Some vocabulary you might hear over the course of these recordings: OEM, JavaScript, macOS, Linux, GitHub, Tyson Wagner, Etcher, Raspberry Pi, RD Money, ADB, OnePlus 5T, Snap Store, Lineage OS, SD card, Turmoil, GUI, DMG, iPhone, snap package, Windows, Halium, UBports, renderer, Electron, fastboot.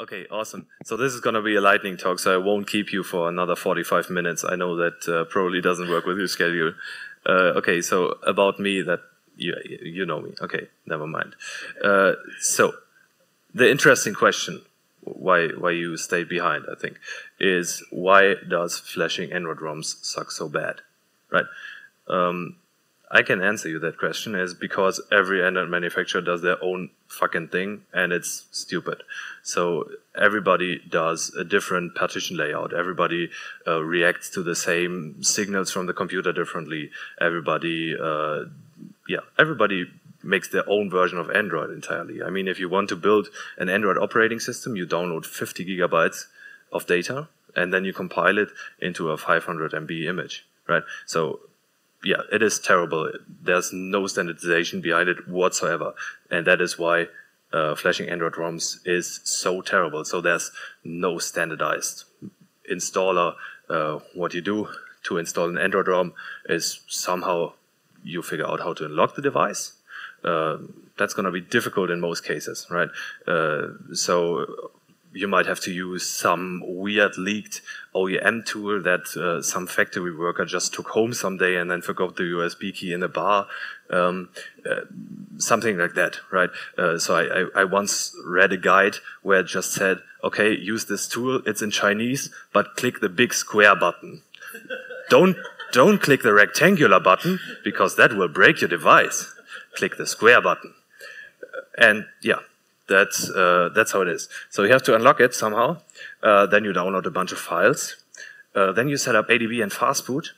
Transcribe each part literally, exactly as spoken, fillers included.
Okay, awesome. So this is going to be a lightning talk, so I won't keep you for another forty-five minutes. I know that uh, probably doesn't work with your schedule. Uh, okay, so about me, that you, you know me. Okay, never mind. Uh, so the interesting question, why why you stayed behind, I think, is why does flashing Android ROMs suck so bad, right? Um, I can answer you that question is because every Android manufacturer does their own fucking thing, and it's stupid. So everybody does a different partition layout. Everybody uh, reacts to the same signals from the computer differently. Everybody, uh, yeah, everybody makes their own version of Android entirely. I mean, if you want to build an Android operating system, you download fifty gigabytes of data, and then you compile it into a five hundred M B image, right? So yeah, it is terrible. There's no standardization behind it whatsoever. And that is why uh, flashing Android ROMs is so terrible. So there's no standardized installer. Uh, what you do to install an Android ROM is somehow you figure out how to unlock the device. Uh, that's going to be difficult in most cases, right? Uh, so you might have to use some weird leaked O E M tool that uh, some factory worker just took home someday and then forgot the U S B key in a bar, um, uh, something like that, right? Uh, so I, I, I once read a guide where it just said, okay, use this tool, it's in Chinese, but click the big square button. Don't, don't click the rectangular button, because that will break your device. Click the square button. And yeah. That's, uh, that's how it is. So you have to unlock it somehow. Uh, then you download a bunch of files. Uh, then you set up A D B and fastboot.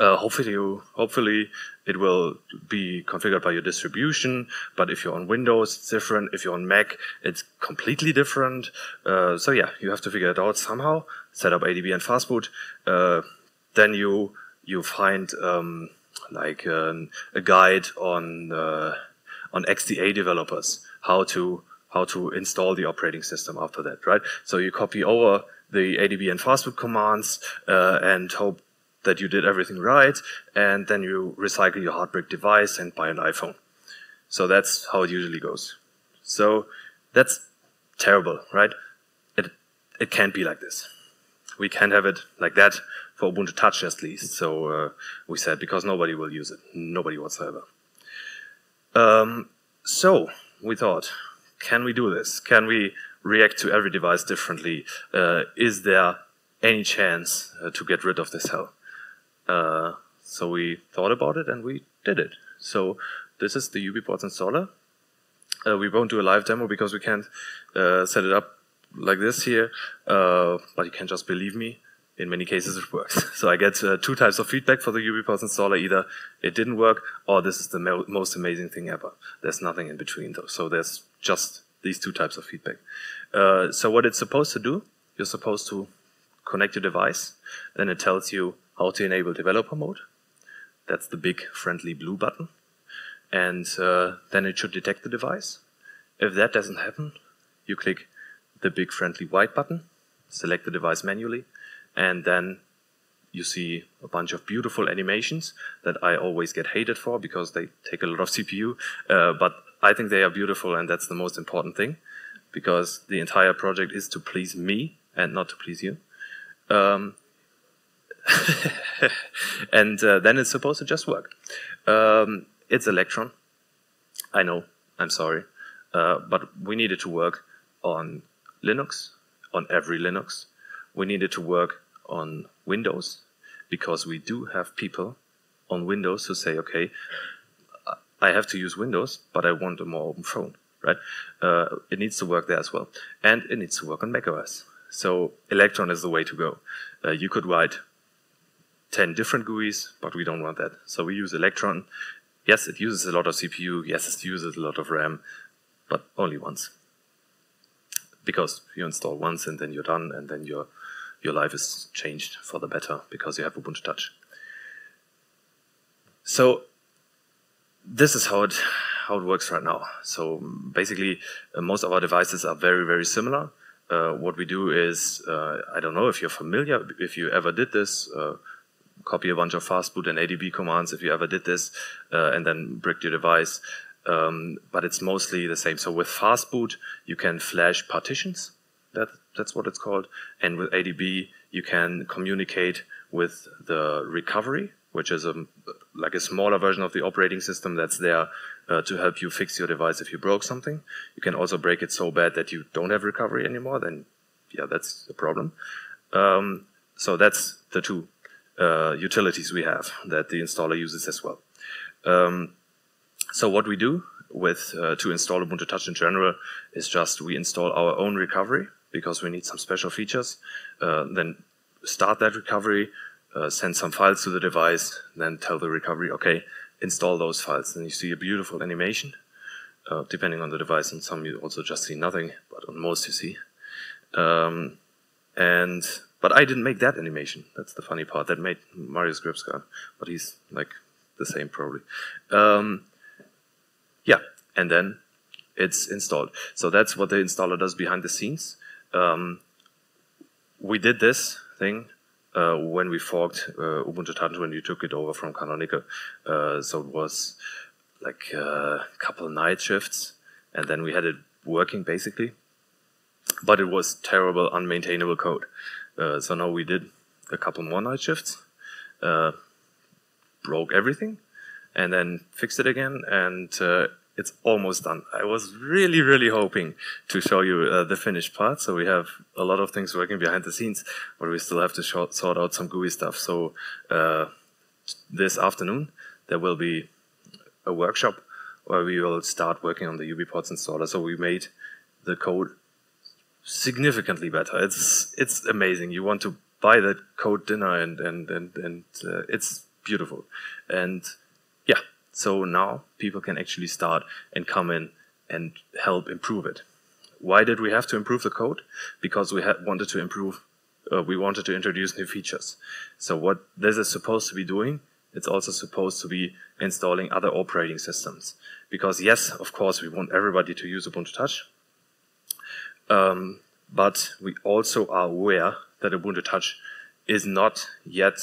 Uh, hopefully, you, hopefully it will be configured by your distribution. But if you're on Windows, it's different. If you're on Mac, it's completely different. Uh, so yeah, you have to figure it out somehow. Set up A D B and fastboot. Uh, then you you find um, like um, a guide on uh, on X D A developers. How to how to install the operating system after that, right? So you copy over the A D B and fastboot commands uh, and hope that you did everything right, and then you recycle your heartbreak device and buy an iPhone. So that's how it usually goes. So that's terrible, right? It it can't be like this. We can't have it like that for Ubuntu Touch at least. So uh, we said because nobody will use it, nobody whatsoever. Um, so. We thought, can we do this? Can we react to every device differently? Uh, is there any chance uh, to get rid of this hell? Uh, so we thought about it and we did it. So this is the UBports installer. Uh, we won't do a live demo because we can't uh, set it up like this here, uh, but you can just believe me. In many cases, it works. So I get uh, two types of feedback for the UBports installer. Either it didn't work, or this is the mo most amazing thing ever. There's nothing in between, though. So there's just these two types of feedback. Uh, so what it's supposed to do, you're supposed to connect your device. Then it tells you how to enable developer mode. That's the big friendly blue button. And uh, then it should detect the device. If that doesn't happen, you click the big friendly white button, select the device manually, and then you see a bunch of beautiful animations that I always get hated for because they take a lot of C P U. Uh, but I think they are beautiful, and that's the most important thing, because the entire project is to please me and not to please you. Um, and uh, then it's supposed to just work. Um, it's Electron. I know, I'm sorry. Uh, but we needed to work on Linux, on every Linux. We needed to work on Windows, because we do have people on Windows who say, okay, I have to use Windows, but I want a more open phone, right? Uh, it needs to work there as well. And it needs to work on macOS. So Electron is the way to go. Uh, you could write ten different G U Is, but we don't want that. So we use Electron. Yes, it uses a lot of C P U. Yes, it uses a lot of RAM, but only once. Because you install once, and then you're done, and then you're your life is changed for the better because you have Ubuntu Touch. So this is how it, how it works right now. So basically, uh, most of our devices are very, very similar. Uh, what we do is, uh, I don't know if you're familiar, if you ever did this, uh, copy a bunch of fastboot and A D B commands if you ever did this, uh, and then brick your device. um, but it's mostly the same. So with fastboot, you can flash partitions. That, that's what it's called. And with A D B, you can communicate with the recovery, which is a, like a smaller version of the operating system that's there uh, to help you fix your device if you broke something. You can also break it so bad that you don't have recovery anymore. Then, yeah, that's a problem. Um, so that's the two uh, utilities we have that the installer uses as well. Um, so what we do with uh, to install Ubuntu Touch in general is just we install our own recovery because we need some special features. Uh, then start that recovery, uh, send some files to the device, then tell the recovery, okay, install those files. Then you see a beautiful animation, uh, depending on the device, and some you also just see nothing, but on most you see. Um, and but I didn't make that animation. That's the funny part. That made Marius Gripska, but he's like the same probably. Um, yeah, and then it's installed. So that's what the installer does behind the scenes. Um, we did this thing uh, when we forked uh, Ubuntu Touch, when we took it over from Canonical. Uh, so it was like a couple night shifts, and then we had it working basically. But it was terrible, unmaintainable code. Uh, so now we did a couple more night shifts, uh, broke everything, and then fixed it again, and uh, it's almost done. I was really, really hoping to show you uh, the finished part. So we have a lot of things working behind the scenes, but we still have to sort out some G U I stuff. So uh, this afternoon, there will be a workshop where we will start working on the UBports installer. So we made the code significantly better. It's it's amazing. You want to buy that code dinner, and and and and uh, it's beautiful. And yeah, so now people can actually start and come in and help improve it. Why did we have to improve the code? Because we had wanted to improve. Uh, we wanted to introduce new features. So what this is supposed to be doing, it's also supposed to be installing other operating systems. Because yes, of course, we want everybody to use Ubuntu Touch. Um, but we also are aware that Ubuntu Touch is not yet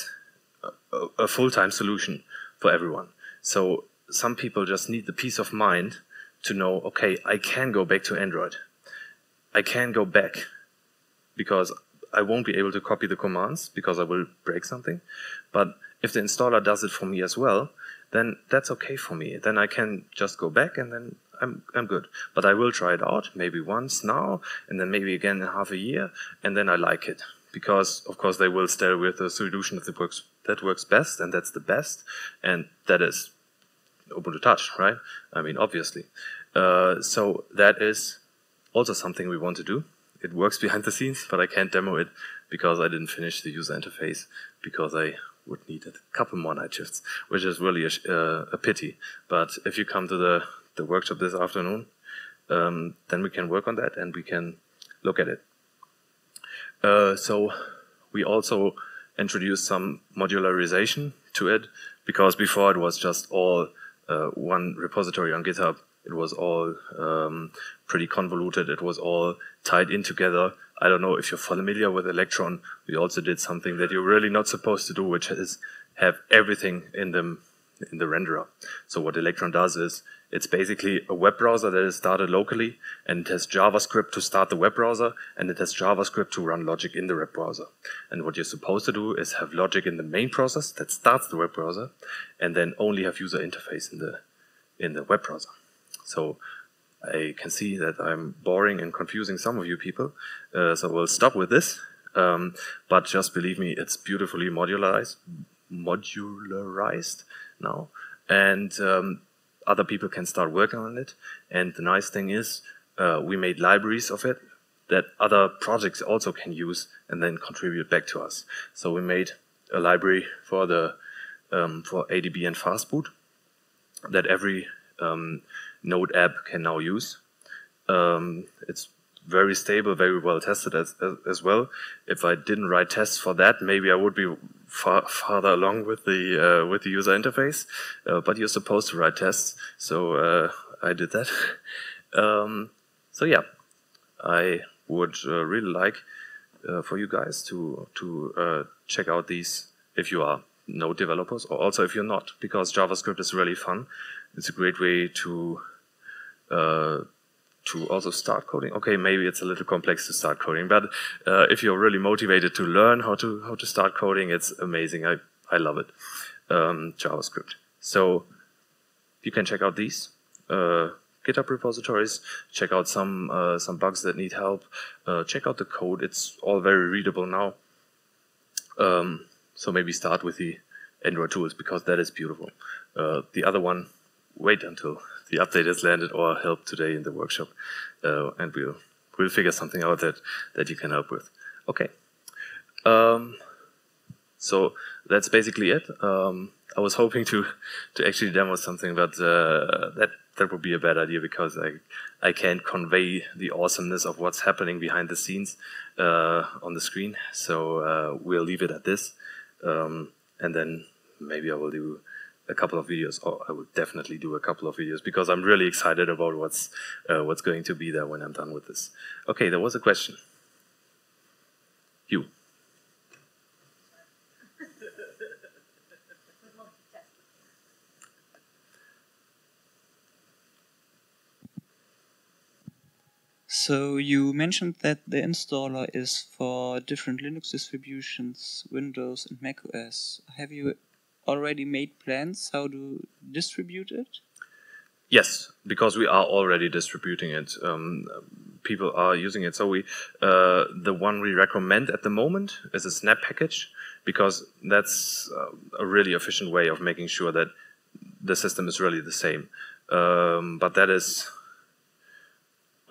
a, a full-time solution for everyone. So some people just need the peace of mind to know, okay, I can go back to Android. I can go back because I won't be able to copy the commands because I will break something. But if the installer does it for me as well, then that's okay for me. Then I can just go back and then I'm, I'm good. But I will try it out, maybe once now, and then maybe again in half a year, and then I like it. Because, of course, they will stay with a solution that works, that works best, and that's the best, and that is Ubuntu Touch, right? I mean, obviously. Uh, so that is also something we want to do. It works behind the scenes, but I can't demo it because I didn't finish the user interface, because I would need a couple more night shifts, which is really a, uh, a pity. But if you come to the the workshop this afternoon, um, then we can work on that and we can look at it. Uh, so we also introduced some modularization to it, because before it was just all uh, one repository on GitHub. It was all um, pretty convoluted. It was all tied in together. I don't know if you're familiar with Electron. We also did something that you're really not supposed to do, which is have everything in them in the renderer. So what Electron does is, it's basically a web browser that is started locally, and it has JavaScript to start the web browser, and it has JavaScript to run logic in the web browser. And what you're supposed to do is have logic in the main process that starts the web browser, and then only have user interface in the in the web browser. So I can see that I'm boring and confusing some of you people, uh, so we'll stop with this. Um, but just believe me, it's beautifully modularized. modularized now, and um, other people can start working on it. And the nice thing is, uh, we made libraries of it that other projects also can use and then contribute back to us. So we made a library for the um, for A D B and fastboot that every um, Node app can now use. Um, it's very stable, very well tested as, as, as well. If I didn't write tests for that, maybe I would be far, farther along with the uh, with the user interface. Uh, but you're supposed to write tests, so uh, I did that. Um, so yeah, I would uh, really like uh, for you guys to to uh, check out these if you are Node developers, or also if you're not, because JavaScript is really fun. It's a great way to uh, to also start coding. Okay, maybe it's a little complex to start coding, but uh, if you're really motivated to learn how to how to start coding, it's amazing. I I love it. Um, JavaScript. So you can check out these uh, GitHub repositories. Check out some uh, some bugs that need help. Uh, check out the code. It's all very readable now. Um, so maybe start with the Android tools, because that is beautiful. Uh, the other one, wait until the update has landed or help today in the workshop, uh, and we'll we'll figure something out that that you can help with. Okay. Um, so that's basically it. Um, I was hoping to to actually demo something, but uh, that that would be a bad idea, because I I can't convey the awesomeness of what's happening behind the scenes uh, on the screen. So uh, we'll leave it at this, um, and then maybe I will do a couple of videos. Oh, I will definitely do a couple of videos, because I'm really excited about what's uh, what's going to be there when I'm done with this. Okay, there was a question. You. So you mentioned that the installer is for different Linux distributions, Windows and macOS. Have you already made plans how to distribute it? Yes, because we are already distributing it. Um, people are using it. So we, uh, the one we recommend at the moment is a snap package, because that's uh, a really efficient way of making sure that the system is really the same. Um, but that is...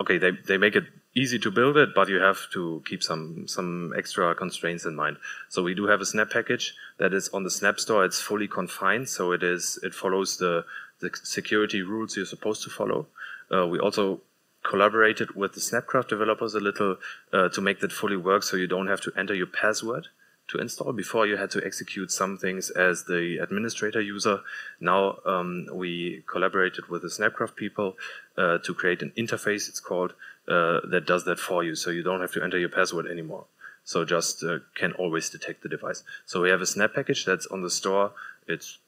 Okay, they, they make it easy to build it, but you have to keep some, some extra constraints in mind. So we do have a snap package that is on the Snap Store. It's fully confined, so it is it follows the, the security rules you're supposed to follow. Uh, we also collaborated with the Snapcraft developers a little uh, to make that fully work, so you don't have to enter your password to install. Before, you had to execute some things as the administrator user. Now um, we collaborated with the Snapcraft people uh, to create an interface, it's called, uh, that does that for you, so you don't have to enter your password anymore. So just uh, can always detect the device. So we have a snap package that's on the store. It's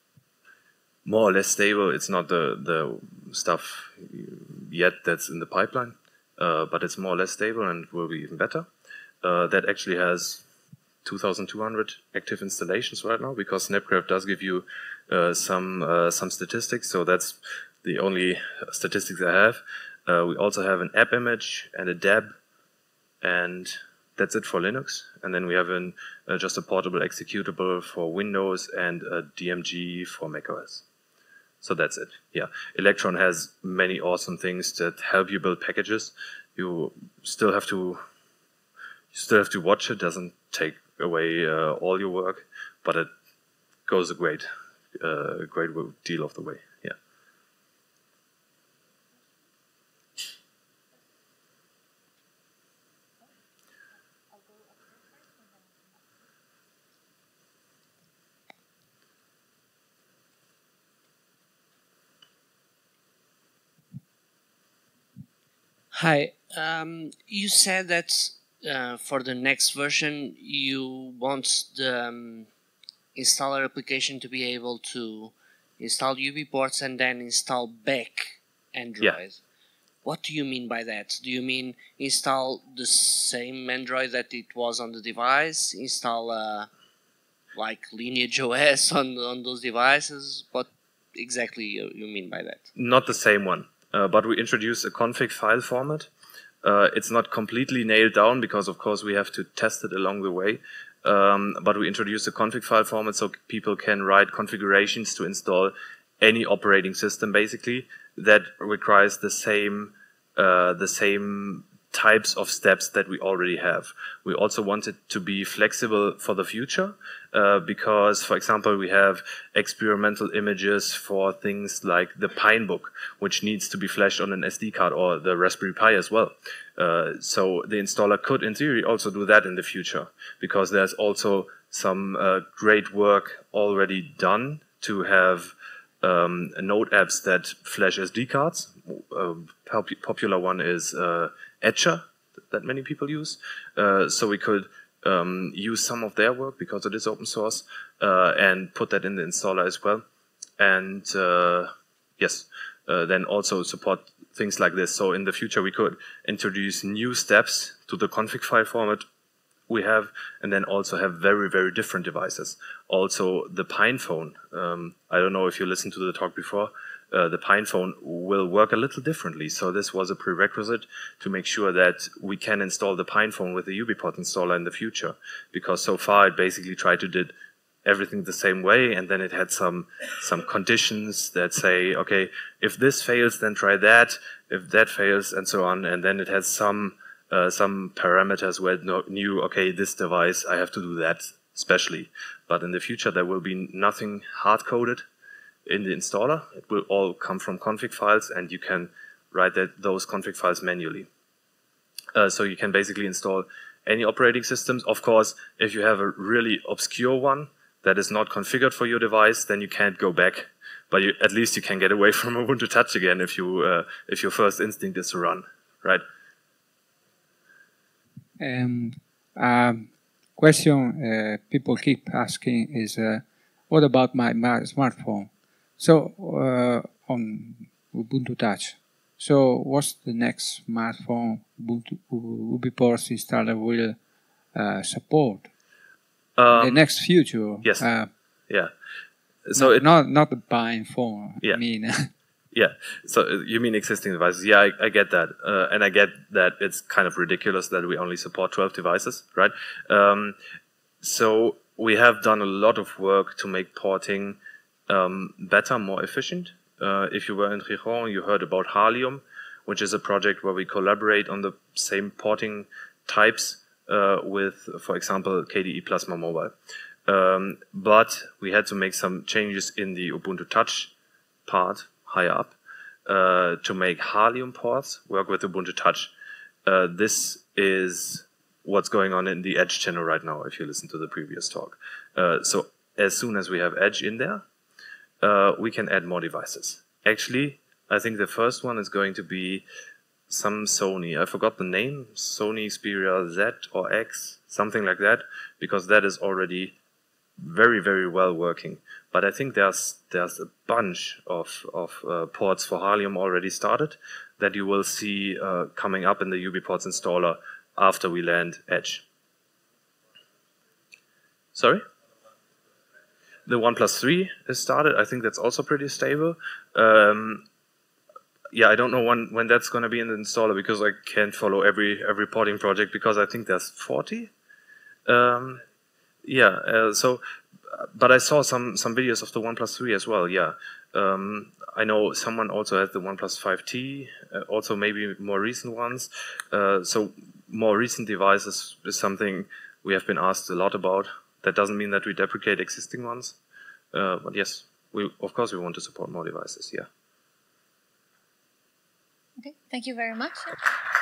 more or less stable. It's not the, the stuff yet that's in the pipeline, uh, but it's more or less stable and will be even better. Uh, that actually has two thousand two hundred active installations right now, because Snapcraft does give you uh, some uh, some statistics, so that's the only statistics I have. Uh, we also have an app image and a deb, and that's it for Linux. And then we have an, uh, just a portable executable for Windows and a D M G for macOS. So that's it. Yeah, Electron has many awesome things that help you build packages. You still have to you still have to watch it. Doesn't take away uh, all your work, but it goes a great, uh, great deal of the way. Yeah. Hi. Um, you said that. Uh, for the next version, you want the um, installer application to be able to install UBports and then install back Android. Yeah. What do you mean by that? Do you mean install the same Android that it was on the device? Install uh, like Lineage O S on, on those devices? What exactly you, you mean by that? Not the same one, uh, but we introduced a config file format. Uh, it's not completely nailed down, because, of course, we have to test it along the way. Um, but we introduced a config file format so people can write configurations to install any operating system, basically, that requires the same uh, the same types of steps that we already have. We also want it to be flexible for the future, uh, because, for example, we have experimental images for things like the Pinebook, which needs to be flashed on an S D card, or the Raspberry Pi as well. Uh, so the installer could, in theory, also do that in the future, because there's also some uh, great work already done to have um, Node apps that flash S D cards. A popular one is uh, Etcher, that many people use, uh, so we could um, use some of their work, because it is open source, uh, and put that in the installer as well. And uh, yes, uh, then also support things like this. So in the future, we could introduce new steps to the config file format we have, and then also have very, very different devices. Also, the PinePhone, um, I don't know if you listened to the talk before, uh, the PinePhone will work a little differently. So this was a prerequisite to make sure that we can install the PinePhone with the UBports installer in the future, because so far it basically tried to did everything the same way, and then it had some some conditions that say, okay, if this fails, then try that, if that fails, and so on. And then it has some uh, some parameters where it knew, okay, this device, I have to do that specially. But in the future, there will be nothing hard-coded in the installer. It will all come from config files, and you can write that, those config files manually. Uh, so you can basically install any operating systems. Of course, if you have a really obscure one that is not configured for your device, then you can't go back. But you, at least you can get away from Ubuntu Touch again if you uh, if your first instinct is to run, right? And um, question uh, people keep asking is, uh, what about my, my smartphone? So uh, on Ubuntu Touch. So what's the next smartphone Ubuntu, UBports installer will uh, support? Um, the next future, yes, uh, yeah. So not, it, not not the buying phone. Yeah. I mean, yeah. So you mean existing devices? Yeah, I, I get that, uh, and I get that it's kind of ridiculous that we only support twelve devices, right? Um, so we have done a lot of work to make porting um, better, more efficient. Uh, if you were in Gijón, you heard about Halium, which is a project where we collaborate on the same porting types. Uh, with, for example, K D E Plasma Mobile. Um, but we had to make some changes in the Ubuntu Touch part, higher up, uh, to make Halium ports work with Ubuntu Touch. Uh, this is what's going on in the Edge channel right now, if you listen to the previous talk. Uh, so as soon as we have Edge in there, uh, we can add more devices. Actually, I think the first one is going to be some Sony, I forgot the name, Sony Xperia Z or X, something like that, because that is already very, very well working. But I think there's there's a bunch of, of uh, ports for Halium already started that you will see uh, coming up in the UBports installer after we land Edge. Sorry? The OnePlus three is started. I think that's also pretty stable. Um, Yeah, I don't know when, when that's going to be in the installer, because I can't follow every every porting project, because I think there's forty. Um, yeah, uh, so, but I saw some some videos of the OnePlus three as well. Yeah, um, I know someone also had the OnePlus five T, uh, also maybe more recent ones. Uh, so more recent devices is something we have been asked a lot about. That doesn't mean that we deprecate existing ones, uh, but yes, we of course we want to support more devices. Yeah. Okay, thank you very much.